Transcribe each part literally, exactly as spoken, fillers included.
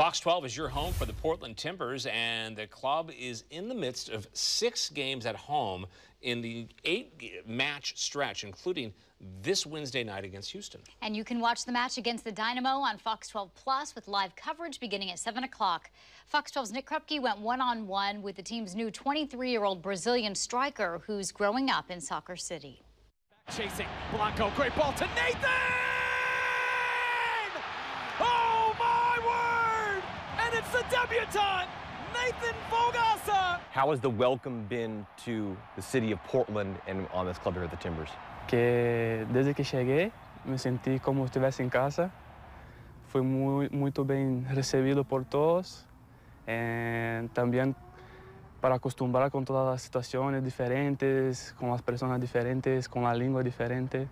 Fox twelve is your home for the Portland Timbers, and the club is in the midst of six games at home in the eight-match stretch, including this Wednesday night against Houston. And you can watch the match against the Dynamo on Fox twelve Plus with live coverage beginning at seven o'clock. Fox twelve's Nick Krupke went one-on-one with the team's new twenty-three-year-old Brazilian striker who's growing up in Soccer City. Chasing Blanco, great ball to Nathan! It's the debutant, Nathan Fogaca. How has the welcome been to the city of Portland and on this club here at the Timbers? Que desde que cheguei, me senti como estivesse em casa. Fui muy, muito bem recebido por todos. E também para acostumbrar com todas as situações diferentes, com as pessoas diferentes, com a língua diferente.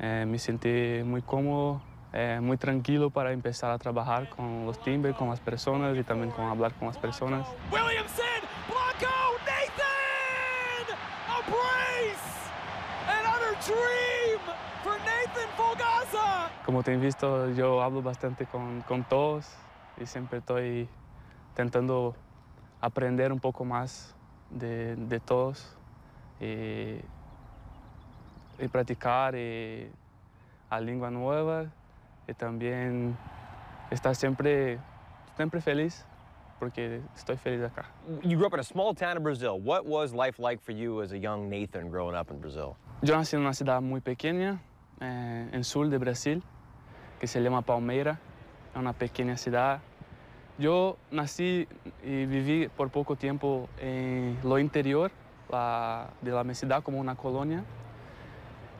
E me senti muito cómodo. Eh, muy tranquilo para empezar a trabajar con los Timbers, con las personas y también con hablar con las personas. Williamson, Blanco, Nathan! A brace! Another dream for Nathan Fogaca! Como te han visto, yo hablo bastante con, con todos y siempre estoy intentando aprender un poco más de, de todos y, y practicar y, a lengua nueva. Y también está siempre, siempre feliz porque estoy feliz acá. You grew up in a small town in Brazil. What was life like for you as a young Nathan growing up in Brazil? Yo nací en una ciudad muy pequeña, eh, en sur de Brasil, que se llama Palmeira. Es una pequeña ciudad. Yo nací y viví por poco tiempo en lo interior la, de la ciudad, como una colonia.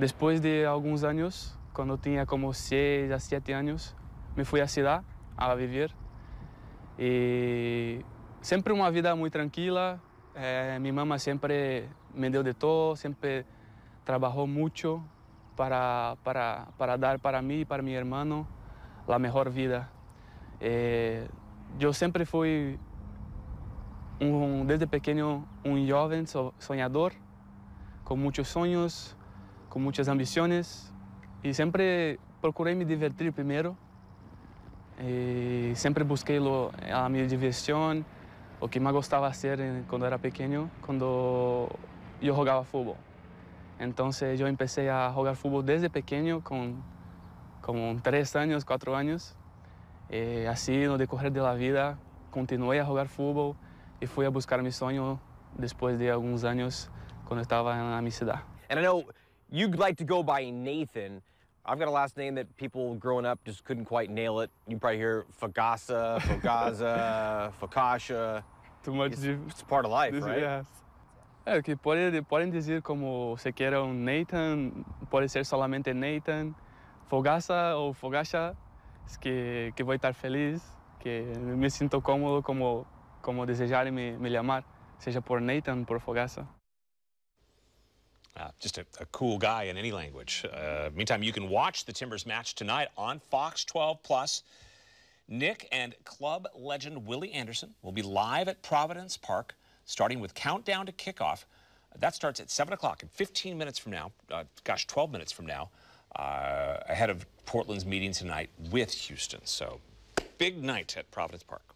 Después de algunos años, cuando tenía como seis a siete años, me fui a la ciudad a vivir. Y siempre una vida muy tranquila. Eh, mi mamá siempre me dio de todo, siempre trabajó mucho para, para, para dar para mí y para mi hermano la mejor vida. Eh, yo siempre fui, un, desde pequeño, un joven soñador, con muchos sueños, con muchas ambiciones. Y siempre procuré me divertir primero. Y siempre busqué lo, a mi diversión, lo que me gustaba hacer cuando era pequeño, cuando yo jugaba fútbol. Entonces yo empecé a jugar fútbol desde pequeño, con como tres años, cuatro años. Y así, en el decorrer de la vida, continué a jugar fútbol y fui a buscar mi sueño después de algunos años, cuando estaba en mi ciudad. And I know you'd like to go by Nathan. I've got a last name that people growing up just couldn't quite nail it. You probably hear Fogaca, Fogaza, Focacha. Too much. It's, it's part of life, right? Yes. É, que pode, podem dizer como se queiram Nathan, pode ser solamente Nathan, Fogaca ou Fogacha, que, que vou estar feliz, que me sinto cômodo como, como desejarem me, me chamar, seja por Nathan, por Fogaca. Uh, just a, a cool guy in any language. Uh, meantime, you can watch the Timbers match tonight on Fox twelve Plus. Nick and club legend Willie Anderson will be live at Providence Park, starting with countdown to kickoff. That starts at seven o'clock and fifteen minutes from now, uh, gosh, twelve minutes from now, uh, ahead of Portland's meeting tonight with Houston. So, big night at Providence Park.